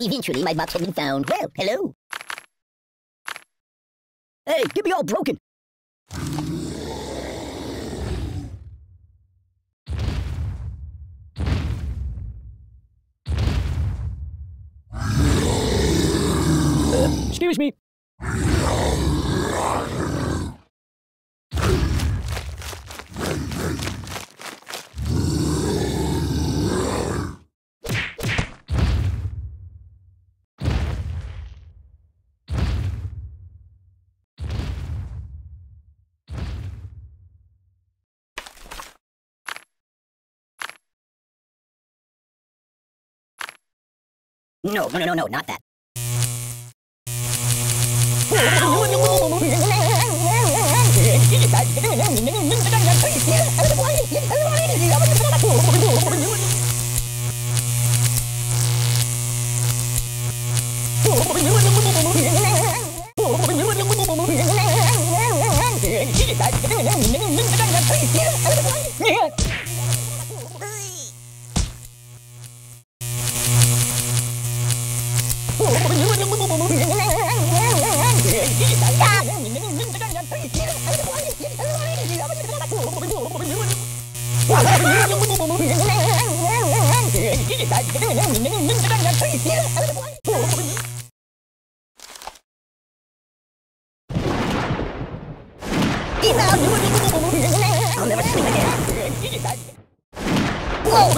Eventually, my box had been found. Well, hello. Hey, get me all broken. Excuse me. No, not that. I'll never sleep again. Whoa!